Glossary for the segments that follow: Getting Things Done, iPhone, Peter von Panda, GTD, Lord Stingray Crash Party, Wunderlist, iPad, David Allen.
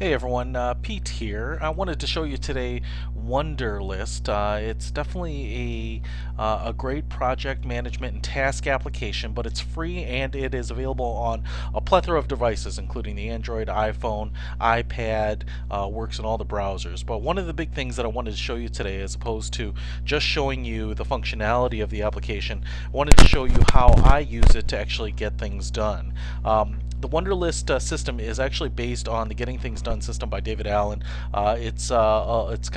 Hey everyone, Pete here. I wanted to show you today Wunderlist. It's definitely a great project management and task application, but it's free and it is available on a plethora of devices, including the Android, iPhone, iPad, works in all the browsers. But one of the big things that I wanted to show you today, as opposed to just showing you the functionality of the application, I wanted to show you how I use it to actually get things done. The Wunderlist system is actually based on the Getting Things Done system by David Allen. It's kind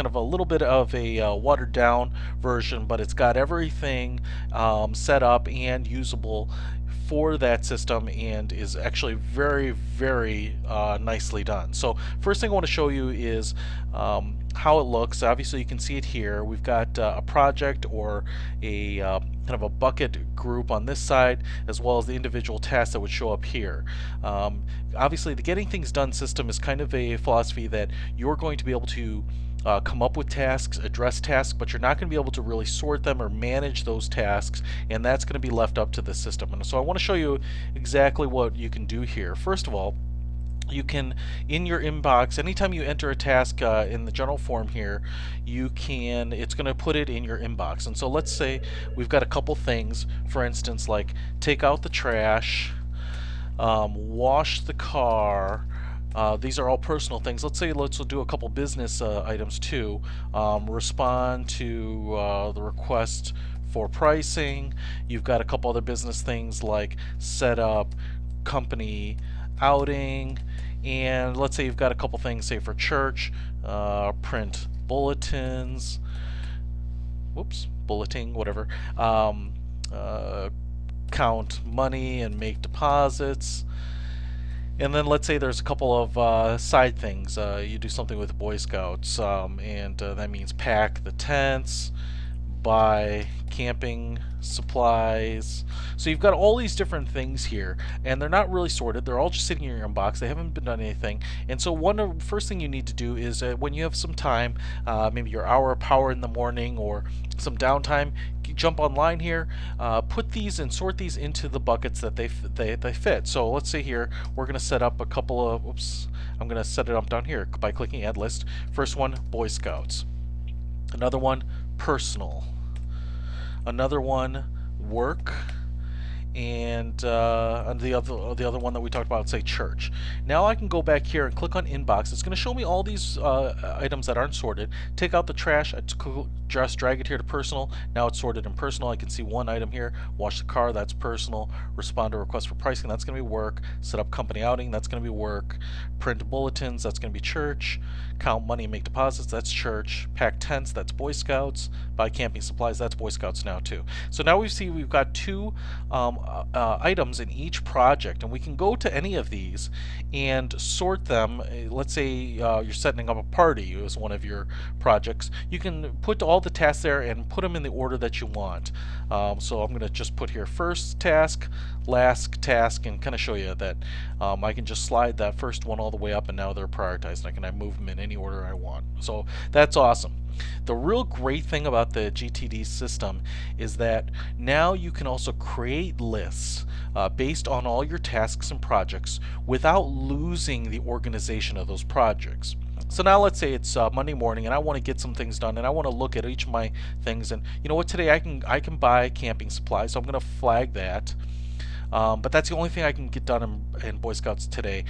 of a little bit of a watered down version, but it's got everything set up and usable for that system and is actually very, very nicely done. So first thing I want to show you is how it looks. Obviously you can see it here. We've got a project or a kind of a bucket group on this side, as well as the individual tasks that would show up here. Obviously the Getting Things Done system is kind of a philosophy that you're going to be able to come up with tasks, address tasks, but you're not going to be able to really sort them or manage those tasks, and that's going to be left up to the system. And so I want to show you exactly what you can do here. First of all, you can, in your inbox, anytime you enter a task in the general form here, you can, it's going to put it in your inbox. And so let's say we've got a couple things, for instance, like take out the trash, wash the car. These are all personal things. Let's say let's do a couple business items too. Respond to the request for pricing. You've got a couple other business things like set up company outing, and let's say you've got a couple things, say for church, print bulletins, bulleting, whatever, count money and make deposits. And then let's say there's a couple of side things. You do something with the Boy Scouts, and that means pack the tents, buy camping supplies. So you've got all these different things here, and they're not really sorted. They're all just sitting in your inbox. They haven't been done anything. And so one first thing you need to do is when you have some time, maybe your hour of power in the morning or some downtime, jump online here, put these and sort these into the buckets that they fit. So let's say here we're going to set up a couple of, I'm going to set it up down here by clicking Add List. First one, Boy Scouts. Another one, personal. Another one, work. And the other one that we talked about, say church. Now I can go back here and click on inbox. It's going to show me all these items that aren't sorted. Take out the trash, I just drag it here to personal. Now it's sorted in personal. I can see one item here, wash the car, that's personal. Respond to request for pricing, that's going to be work. Set up company outing, that's going to be work. Print bulletins, that's going to be church. Count money and make deposits, that's church. Pack tents, that's Boy Scouts. Buy camping supplies, that's Boy Scouts now too. So now we see we've got two items in each project, and we can go to any of these and sort them. Let's say you're setting up a party as one of your projects. You can put all the tasks there and put them in the order that you want. So I'm going to just put here first task, last task, and kind of show you that I can just slide that first one all the way up, and now they're prioritized. I can move them in any order I want. So that's awesome. The real great thing about the GTD system is that now you can also create lists based on all your tasks and projects without losing the organization of those projects. So now let's say it's Monday morning and I want to get some things done, and I want to look at each of my things, and you know what, today I can buy camping supplies, so I'm going to flag that. But that's the only thing I can get done in Boy Scouts today.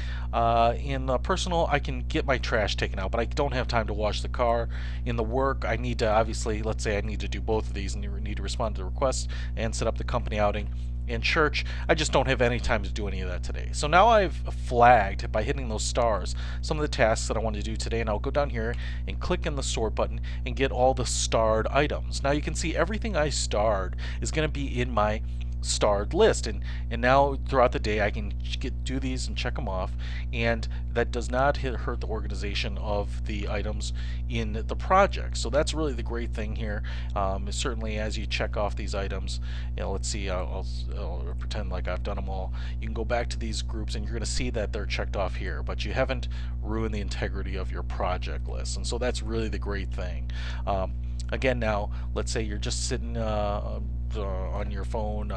In the personal, I can get my trash taken out, but I don't have time to wash the car. In the work, I need to, obviously, let's say I need to do both of these, and you need to respond to the request and set up the company outing. In church, I just don't have any time to do any of that today. So now I've flagged by hitting those stars some of the tasks that I want to do today, and I'll go down here and click in the sort button and get all the starred items. Now you can see everything I starred is going to be in my starred list, and now throughout the day I can do these and check them off, and that does not hurt the organization of the items in the project. So that's really the great thing here. Certainly as you check off these items, you know, let's see, I'll pretend like I've done them all. You can go back to these groups and you're going to see that they're checked off here, but you haven't ruined the integrity of your project list, and so that's really the great thing. Again, now let's say you're just sitting on your phone,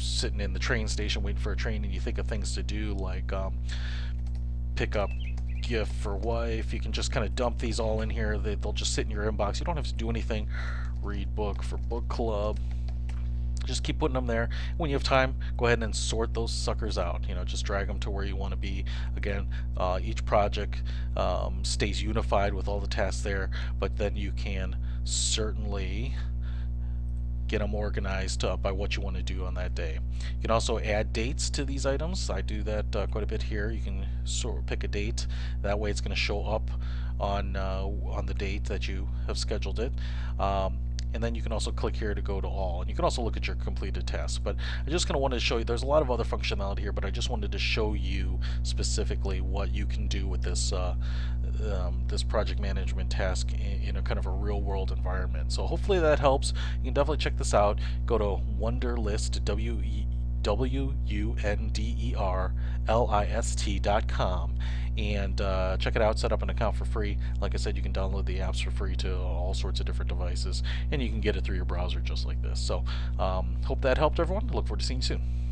sitting in the train station waiting for a train, and you think of things to do like pick up gift for wife. You can just kind of dump these all in here. They'll just sit in your inbox. You don't have to do anything. Read book for book club. Just keep putting them there. When you have time, go ahead and sort those suckers out. You know, just drag them to where you want to be. Again, each project stays unified with all the tasks there, but then you can certainly get them organized by what you want to do on that day. You can also add dates to these items. I do that quite a bit here. You can sort of pick a date. That way, it's going to show up on the date that you have scheduled it. And then you can also click here to go to all, and you can also look at your completed tasks. But I just kind of wanted to show you, there's a lot of other functionality here, but I just wanted to show you specifically what you can do with this this project management task in a kind of a real world environment. So hopefully that helps. You can definitely check this out. Go to Wunderlist, WUNDERLIST.com, and check it out. Set up an account for free. Like I said, you can download the apps for free to all sorts of different devices, and you can get it through your browser just like this. So hope that helped, everyone. Look forward to seeing you soon.